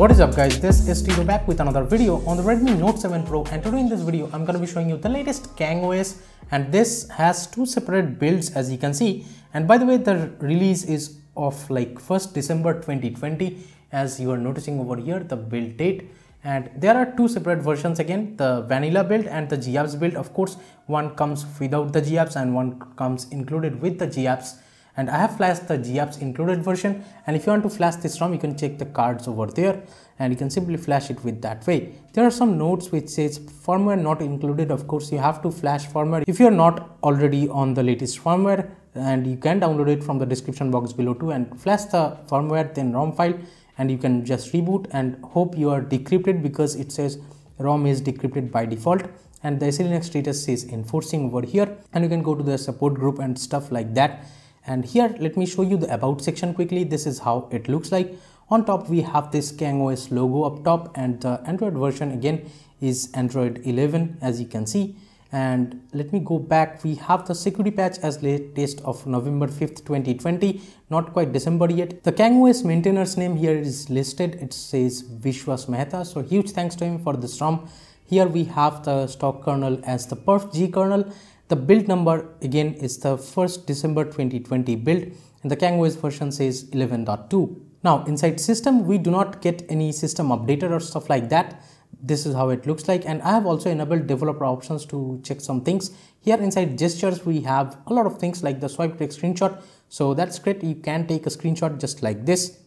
What is up guys, this is Tito back with another video on the Redmi Note 7 Pro, and today in this video I'm going to be showing you the latest KangOS, and this has two separate builds as you can see. And by the way, the release is of like 1st December 2020 as you are noticing over here the build date. And there are two separate versions again, the vanilla build and the GApps build. Of course, one comes without the GApps and one comes included with the GApps. And I have flashed the GApps included version, and if you want to flash this ROM you can check the cards over there and you can simply flash it with that way. There are some notes which says firmware not included. Of course, you have to flash firmware if you are not already on the latest firmware, and you can download it from the description box below too and flash the firmware then ROM file, and you can just reboot and hope you are decrypted because it says ROM is decrypted by default. And the SELinux status says enforcing over here, and you can go to the support group and stuff like that. And here let me show you the about section quickly. This is how it looks like. On top we have this KangOS logo up top, and the Android version again is Android 11 as you can see. And let me go back. We have the security patch as latest of November 5th 2020, not quite December yet. The KangOS maintainer's name here is listed. It says Vishwas Mehta, so huge thanks to him for this ROM. Here we have the stock kernel as the Perf G kernel. The build number again is the 1st December 2020 build, and the KangOS version says 11.2. Now inside system we do not get any system updater or stuff like that. This is how it looks like, and I have also enabled developer options to check some things. Here inside gestures we have a lot of things like the swipe take screenshot, so that's great. You can take a screenshot just like this,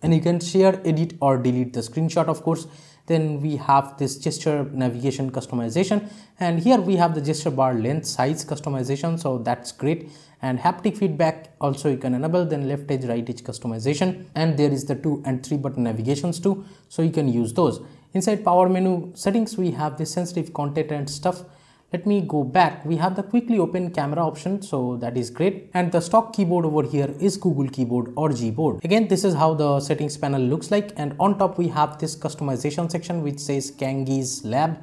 and you can share, edit or delete the screenshot of course. Then we have this gesture navigation customization, and here we have the gesture bar length size customization, so that's great. And haptic feedback also you can enable, then left edge, right edge customization, and there is the 2 and 3 button navigations too, so you can use those. Inside power menu settings we have this sensitive content and stuff. Let me go back. We have the quickly open camera option, so that is great. And the stock keyboard over here is Google keyboard or Gboard. Again, this is how the settings panel looks like, and on top we have this customization section which says Kangie's Lab.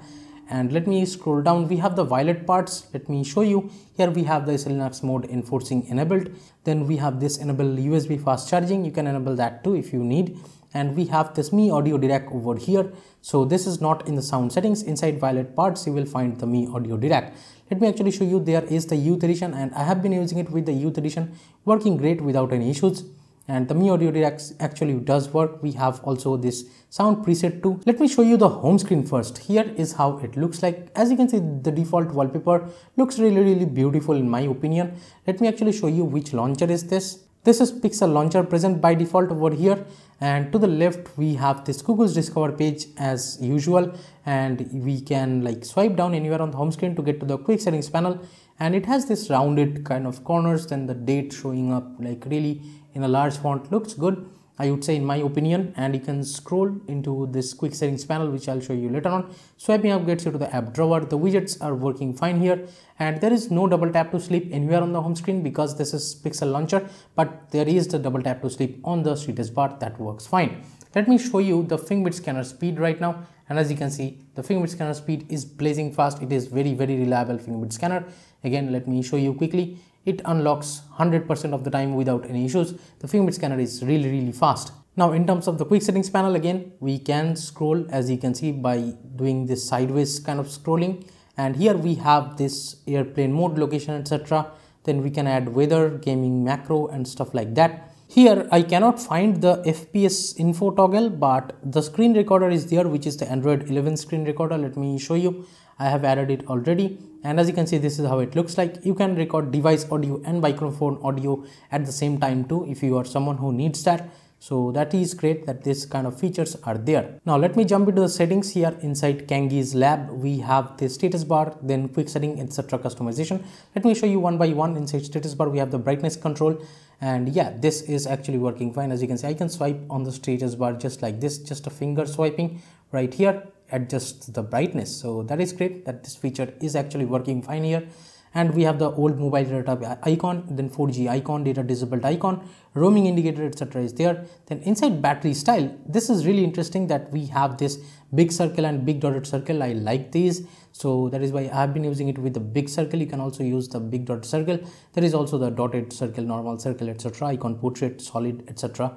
And let me scroll down. We have the violet parts. Let me show you. Here we have the SELinux mode enforcing enabled. Then we have this enable USB fast charging. You can enable that too if you need. And we have this Mi Audio Dirac over here. So this is not in the sound settings. Inside violet parts you will find the Mi Audio Dirac. Let me actually show you. There is the youth edition, and I have been using it with the youth edition, working great without any issues. And the Mi Audio Dirac actually does work. We have also this sound preset too. Let me show you the home screen first. Here is how it looks like. As you can see, the default wallpaper looks really beautiful in my opinion. Let me actually show you which launcher is this. This is Pixel Launcher present by default over here, and to the left we have this Google's Discover page as usual, and we can like swipe down anywhere on the home screen to get to the quick settings panel, and it has this rounded kind of corners, then the date showing up like really in a large font. Looks good, I would say, in my opinion. And you can scroll into this quick settings panel which I'll show you later on. Swiping up gets you to the app drawer. The widgets are working fine here, and there is no double tap to sleep anywhere on the home screen because this is Pixel Launcher, but there is the double tap to sleep on the status bar. That works fine. Let me show you the fingerprint scanner speed right now, and as you can see the fingerprint scanner speed is blazing fast. It is very reliable fingerprint scanner. Again, let me show you quickly. It unlocks 100% of the time without any issues. The fingerprint scanner is really fast. Now in terms of the quick settings panel, again we can scroll as you can see by doing this sideways kind of scrolling, and here we have this airplane mode, location, etc. Then we can add weather, gaming macro and stuff like that. Here I cannot find the FPS info toggle, but the screen recorder is there, which is the Android 11 screen recorder. Let me show you. I have added it already, and as you can see this is how it looks like. You can record device audio and microphone audio at the same time too if you are someone who needs that. So that is great that this kind of features are there. Now let me jump into the settings. Here inside Kangie's Lab we have the status bar, then quick setting, etc. customization. Let me show you one by one. Inside status bar we have the brightness control, and yeah, this is actually working fine. As you can see, I can swipe on the status bar just like this, just a finger swiping right here, adjust the brightness. So that is great that this feature is actually working fine here. And we have the old mobile data icon, then 4G icon, data disabled icon, roaming indicator, etc. is there. Then inside battery style, this is really interesting that we have this big circle and big dotted circle. I like these, so that is why I have been using it with the big circle. You can also use the big dotted circle. There is also the dotted circle, normal circle, etc. icon, portrait, solid, etc.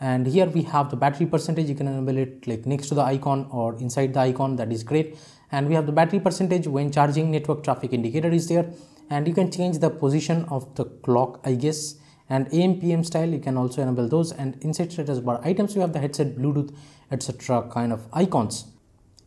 And here we have the battery percentage. You can enable it like next to the icon or inside the icon, that is great. And we have the battery percentage when charging, network traffic indicator is there, and you can change the position of the clock, I guess, and AM PM style. You can also enable those, and inside status bar items you have the headset, Bluetooth, etc. kind of icons.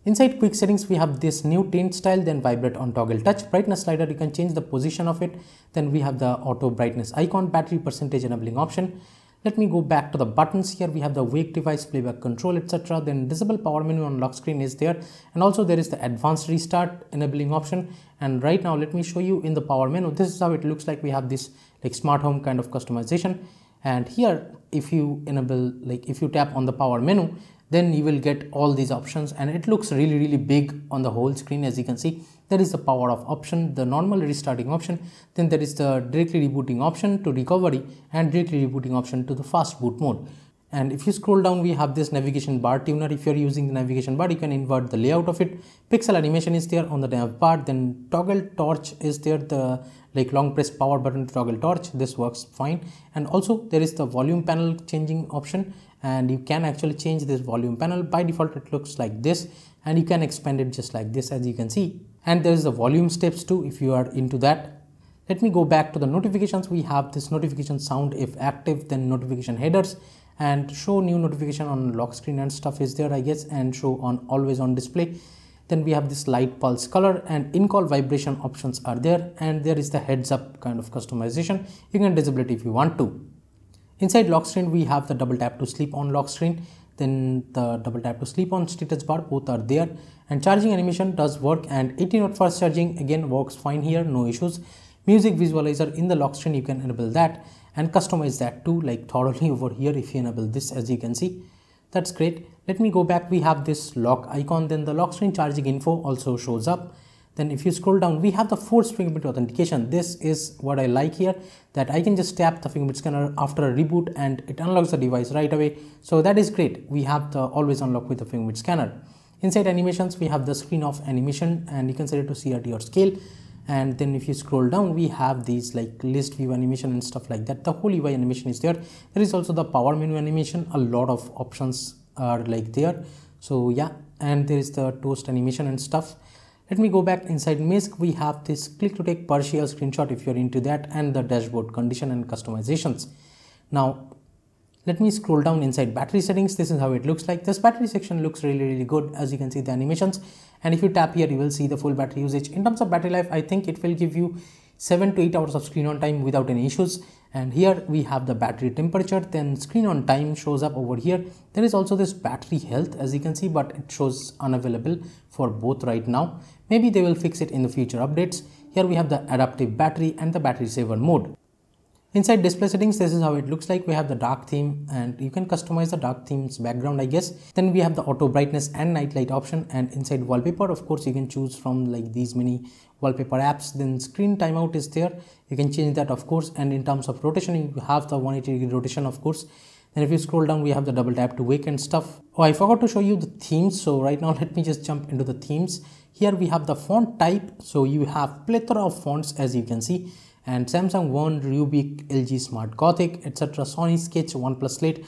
Inside quick settings we have this new tint style, then vibrate on toggle touch, brightness slider, you can change the position of it. Then we have the auto brightness icon, battery percentage enabling option. Let me go back to the buttons. Here we have the wake device, playback control, etc. Then disable power menu on lock screen is there, and also there is the advanced restart enabling option. And right now let me show you in the power menu, this is how it looks like. We have this like smart home kind of customization, and here if you enable, like if you tap on the power menu, then you will get all these options, and it looks really big on the whole screen. As you can see, there is the power off option, the normal restarting option, then there is the directly rebooting option to recovery and directly rebooting option to the fast boot mode. And if you scroll down, we have this navigation bar tuner. If you're using the navigation bar, you can invert the layout of it. Pixel animation is there on the nav bar, then toggle torch is there, the like long press power button to toggle torch, this works fine. And also there is the volume panel changing option, and you can actually change this volume panel. By default it looks like this, and you can expand it just like this, as you can see. And there is the volume steps too, if you are into that. Let me go back to the notifications. We have this notification sound if active, then notification headers, and show new notification on lock screen and stuff is there, I guess, and show on always on display. Then we have this light pulse color, and in-call vibration options are there, and there is the heads up kind of customization. You can disable it if you want to. Inside lock screen we have the double tap to sleep on lock screen, then the double tap to sleep on status bar, both are there. And charging animation does work, and 18W fast charging again works fine here, no issues. Music visualizer in the lock screen, you can enable that and customize that too, like thoroughly over here if you enable this, as you can see. That's great. Let me go back. We have this lock icon, then the lock screen charging info also shows up. Then if you scroll down, we have the force fingerprint authentication. This is what I like here, that I can just tap the fingerprint scanner after a reboot and it unlocks the device right away. So that is great. We have the always unlock with the fingerprint scanner. Inside animations, we have the screen off animation, and you can set it to CRT or scale. And then if you scroll down, we have these like list view animation and stuff like that. The whole UI animation is there. There is also the power menu animation. A lot of options are like there. So yeah, and there is the toast animation and stuff. Let me go back inside MISC. We have this click to take partial screenshot if you're into that, and the dashboard condition and customizations. Now let me scroll down inside battery settings. This is how it looks like. This battery section looks really good, as you can see the animations. And if you tap here, you will see the full battery usage. In terms of battery life, I think it will give you 7 to 8 hours of screen on time without any issues. And here we have the battery temperature, then screen on time shows up over here. There is also this battery health, as you can see, but it shows unavailable for both right now. Maybe they will fix it in the future updates. Here we have the adaptive battery and the battery saver mode. Inside display settings, this is how it looks like. We have the dark theme, and you can customize the dark theme's background, I guess. Then we have the auto brightness and night light option, and inside wallpaper, of course, you can choose from like these many wallpaper apps. Then screen timeout is there. You can change that, of course. And in terms of rotation, you have the 180-degree rotation, of course. Then if you scroll down, we have the double tap to wake and stuff. Oh, I forgot to show you the themes. So right now, let me just jump into the themes. Here we have the font type. So you have plethora of fonts, as you can see. And Samsung One, Rubik, LG Smart Gothic, etc. Sony Sketch, OnePlus Slate,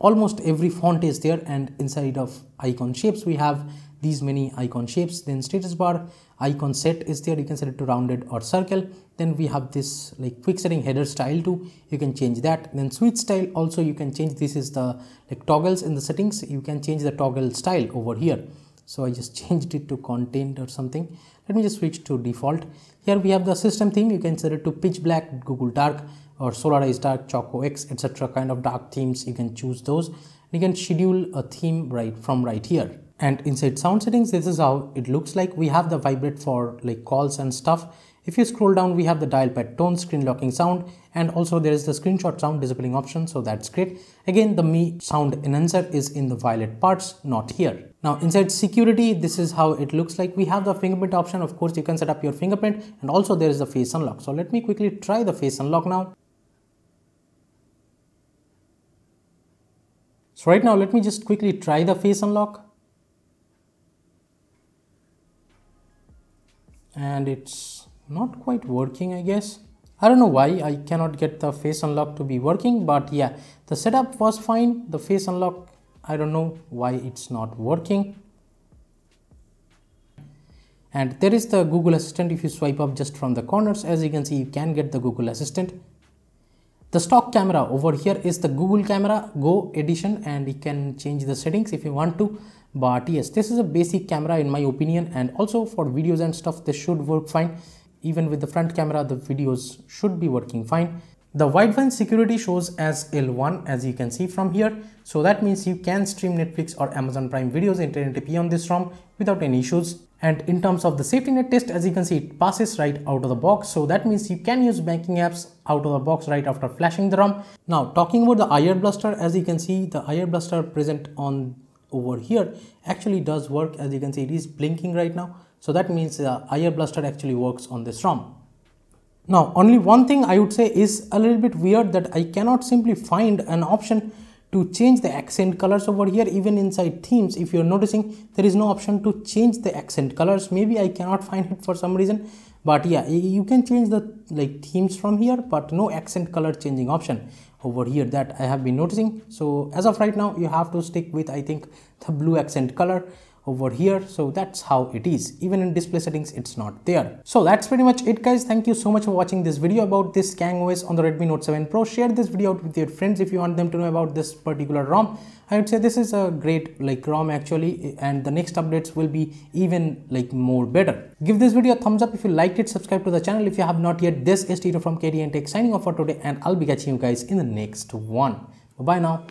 almost every font is there. And inside of icon shapes, we have these many icon shapes. Then status bar, icon set is there. You can set it to rounded or circle. Then we have this like quick setting header style too. You can change that. Then switch style also you can change. This is the like toggles in the settings. You can change the toggle style over here. So I just changed it to content or something. Let me just switch to default. Here we have the system theme. You can set it to pitch black, Google dark, or Solaris dark, Choco X, etc. kind of dark themes. You can choose those. You can schedule a theme right here. And inside sound settings, this is how it looks like. We have the vibrate for like calls and stuff. If you scroll down, we have the dial pad tone, screen locking sound, and also there is the screenshot sound disabling option, so that's great. Again, the Mi sound enhancer is in the violet parts, not here. Now inside security, this is how it looks like. We have the fingerprint option, of course, you can set up your fingerprint, and also there is the face unlock. So let me quickly try the face unlock now. So right now, let me just quickly try the face unlock. And it's not quite working, I guess. I don't know why I cannot get the face unlock to be working, but yeah, the setup was fine. The face unlock, I don't know why it's not working. And there is the Google Assistant. If you swipe up just from the corners, as you can see, you can get the Google Assistant. The stock camera over here is the Google Camera Go edition, and you can change the settings if you want to. But yes, this is a basic camera in my opinion, and also for videos and stuff, this should work fine. Even with the front camera, the videos should be working fine. The Widevine security shows as L1, as you can see from here. So that means you can stream Netflix or Amazon Prime videos in 1080p on this ROM without any issues. And in terms of the safety net test, as you can see, it passes right out of the box. So that means you can use banking apps out of the box right after flashing the ROM. Now talking about the IR blaster, as you can see, the IR blaster present on over here actually does work. As you can see, it is blinking right now. So that means the IR blaster actually works on this ROM. Now only one thing I would say is a little bit weird, that I cannot simply find an option to change the accent colors over here. Even inside themes, if you're noticing, there is no option to change the accent colors. Maybe I cannot find it for some reason, but yeah, you can change the themes from here, but no accent color changing option over here that I have been noticing. So as of right now, you have to stick with, I think, the blue accent color over here. So that's how it is. Even in display settings, it's not there. So that's pretty much it, guys. Thank you so much for watching this video about this KangOS on the Redmi Note 7 Pro. Share this video out with your friends if you want them to know about this particular ROM. I would say this is a great ROM actually, and the next updates will be even more better. Give this video a thumbs up if you liked it. Subscribe to the channel if you have not yet. This is Tito from KTNTECH signing off for today, and I'll be catching you guys in the next one. Bye-bye now.